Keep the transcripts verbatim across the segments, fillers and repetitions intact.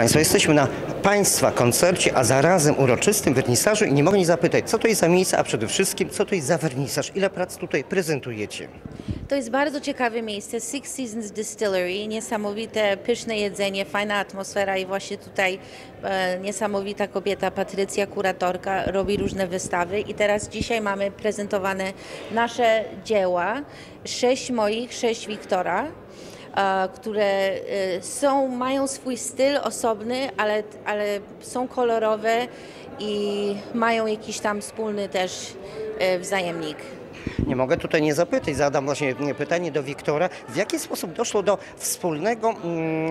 Państwa, jesteśmy na Państwa koncercie, a zarazem uroczystym wernisażu i nie mogę nie zapytać, co to jest za miejsce, a przede wszystkim, co to jest za wernisaż? Ile prac tutaj prezentujecie? To jest bardzo ciekawe miejsce, Six Seasons Distillery, niesamowite, pyszne jedzenie, fajna atmosfera i właśnie tutaj e, niesamowita kobieta Patrycja, kuratorka, robi różne wystawy i teraz dzisiaj mamy prezentowane nasze dzieła, sześć moich, sześć Wiktora, które są, mają swój styl osobny, ale, ale są kolorowe i mają jakiś tam wspólny też wzajemnik. Nie mogę tutaj nie zapytać, zadam właśnie pytanie do Wiktora, w jaki sposób doszło do wspólnego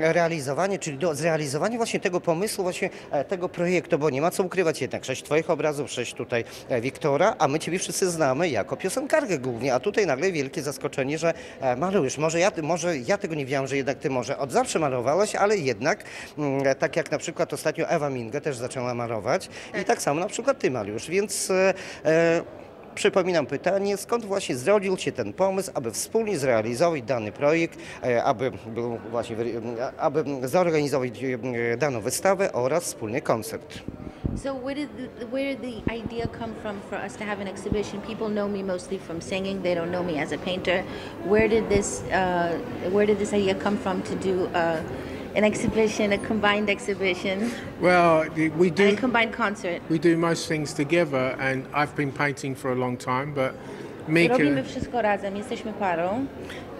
realizowania, czyli do zrealizowania właśnie tego pomysłu, właśnie tego projektu, bo nie ma co ukrywać jednak, sześć Twoich obrazów, sześć tutaj Wiktora, a my Ciebie wszyscy znamy jako piosenkarkę głównie, a tutaj nagle wielkie zaskoczenie, że malujesz. Może ja, może ja tego nie wiedziałam, że jednak Ty może od zawsze malowałaś, ale jednak, tak jak na przykład ostatnio Ewa Minga też zaczęła malować i tak samo na przykład Ty malujesz, więc... E, Przypominam pytanie, skąd właśnie zrodził się ten pomysł, aby wspólnie zrealizować dany projekt, aby, był właśnie, aby zorganizować daną wystawę oraz wspólny koncert. So where did the, where did the idea come from for us to have an exhibition? People know me mostly from singing. They don't know me as a painter. Where did this uh, where did this idea come from to do uh, an exhibition, a combined exhibition? Well, we do... And a combined concert. We do most things together, and I've been painting for a long time, but Mika... Robimy wszystko razem, jesteśmy parą.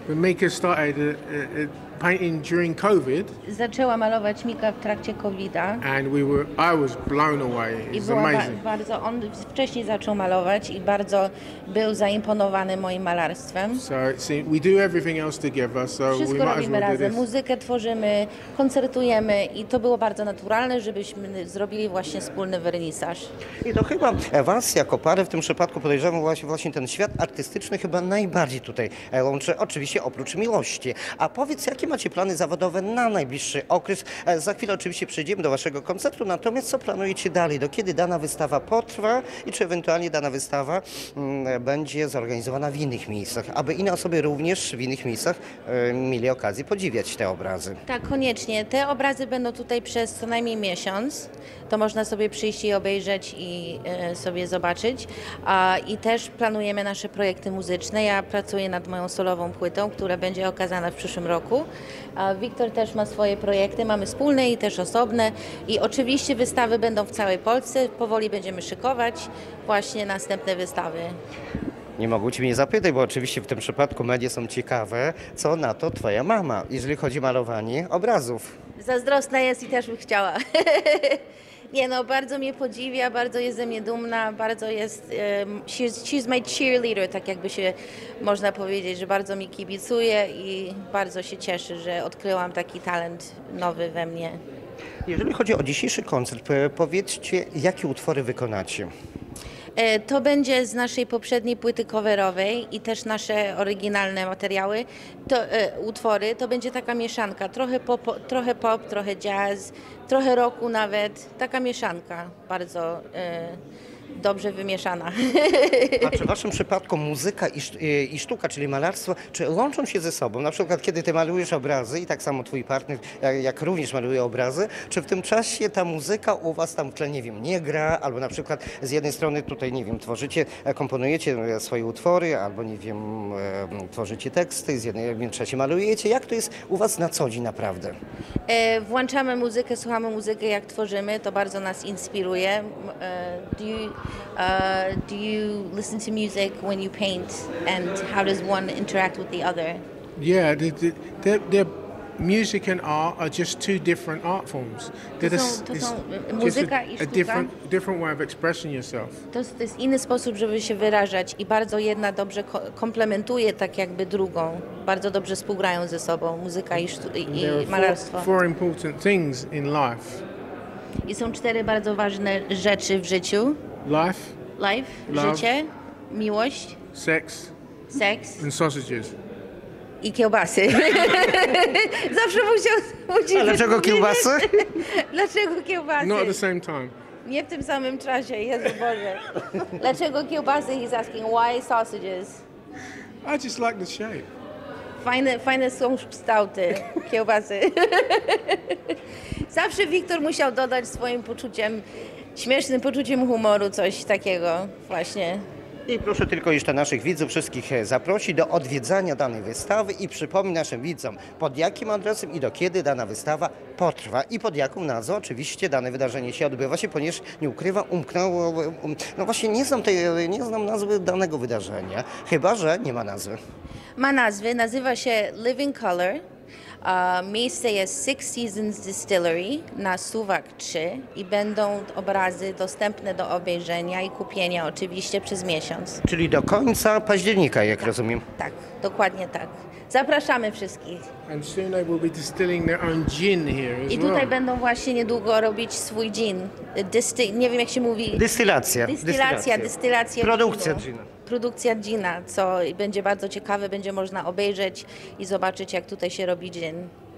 But Mika started uh, uh, painting during COVID. Zaczęła malować Mika w trakcie kowida. And we were, I was blown away. It was amazing. Ba bardzo, on wcześniej zaczął malować i bardzo był zaimponowany moim malarstwem. So see, we do everything else together, so Wszystko we might robimy as well razem. Do this. Muzykę tworzymy, koncertujemy i to było bardzo naturalne, żebyśmy zrobili właśnie wspólny wernisaż. I to chyba was jako parę w tym przypadku podejrzewam właśnie, właśnie ten świat artystyczny chyba najbardziej tutaj łączy, oczywiście oprócz miłości. A powiedz, jakie macie plany zawodowe na najbliższy okres? Za chwilę oczywiście przejdziemy do waszego koncertu, natomiast co planujecie dalej? Do kiedy dana wystawa potrwa i czy ewentualnie dana wystawa mm, będzie zorganizowana w innych miejscach, aby inne osoby również w innych miejscach y, mieli okazję podziwiać te obrazy? Tak, koniecznie. Te obrazy będą tutaj przez co najmniej miesiąc. To można sobie przyjść i obejrzeć i y, sobie zobaczyć. A, I też planujemy nasze projekty muzyczne. Ja pracuję nad moją solową płytą, która będzie okazana w przyszłym roku. Wiktor też ma swoje projekty, mamy wspólne i też osobne i oczywiście wystawy będą w całej Polsce, powoli będziemy szykować właśnie następne wystawy. Nie mogę Cię mnie zapytać, bo oczywiście w tym przypadku media są ciekawe, co na to Twoja mama, jeżeli chodzi o malowanie obrazów. Zazdrosna jest i też by chciała. Nie no, bardzo mnie podziwia, bardzo jest ze mnie dumna, bardzo jest, um, she's, she's my cheerleader, tak jakby się można powiedzieć, że bardzo mi kibicuje i bardzo się cieszy, że odkryłam taki talent nowy we mnie. Jeżeli chodzi o dzisiejszy koncert, powiedzcie, jakie utwory wykonacie? To będzie z naszej poprzedniej płyty coverowej i też nasze oryginalne materiały, to, e, utwory. To będzie taka mieszanka, trochę pop, trochę pop, trochę jazz, trochę rocku nawet. Taka mieszanka bardzo e, dobrze wymieszana. A czy w waszym przypadku muzyka i sztuka, czyli malarstwo, czy łączą się ze sobą? Na przykład kiedy ty malujesz obrazy i tak samo twój partner, jak również maluje obrazy, czy w tym czasie ta muzyka u was tam w tle, nie wiem, nie gra? Albo na przykład z jednej strony tutaj, nie wiem, tworzycie, komponujecie swoje utwory, albo nie wiem, tworzycie teksty, z jednej czasie malujecie. Jak to jest u was na co dzień naprawdę? Włączamy muzykę, słuchamy muzykę jak tworzymy, to bardzo nas inspiruje. Do you... Uh, do you listen to music when you paint, and how does one interact with the other? Yeah, the, the, the, the music and art are just two different art forms. They're just a different, different way of expressing yourself. To, to jest inny sposób, żeby się wyrażać i bardzo jedna dobrze komplementuje tak jakby drugą. Bardzo dobrze współgrają ze sobą muzyka i, i, i malarstwo. Four, four important things in life. I są cztery bardzo ważne rzeczy w życiu. Life, Life love, życie, miłość, sex, sex and sausages. I kiełbasy. Zawsze musiał... A dlaczego kiełbasy? Dlaczego kiełbasy? Not at the same time. Nie w tym samym czasie, Jezu Boże. Dlaczego kiełbasy? He's asking why sausages. I just like the shape. Fajne, fajne są kształty kiełbasy. Zawsze Wiktor musiał dodać swoim poczuciem, śmiesznym poczuciem humoru coś takiego właśnie. I proszę tylko jeszcze naszych widzów wszystkich zaprosić do odwiedzania danej wystawy i przypomnij naszym widzom, pod jakim adresem i do kiedy dana wystawa potrwa i pod jaką nazwą oczywiście dane wydarzenie się odbywa się, ponieważ nie ukrywam, umknęło, um, no właśnie nie znam, tej, nie znam nazwy danego wydarzenia, chyba że nie ma nazwy. Ma nazwy, nazywa się Living Colour. Uh, miejsce jest Six Seasons Distillery na Suwak trzy i będą obrazy dostępne do obejrzenia i kupienia oczywiście przez miesiąc. Czyli do końca października, jak tak, rozumiem. Tak, dokładnie tak. Zapraszamy wszystkich. And soon they will be distilling their own gin here as I tutaj well. Będą właśnie niedługo robić swój gin. Dysty nie wiem jak się mówi. Dystylacja. Dystylacja, dystylacja. Produkcja gina. Produkcja gina, co będzie bardzo ciekawe, będzie można obejrzeć i zobaczyć, jak tutaj się robi gin.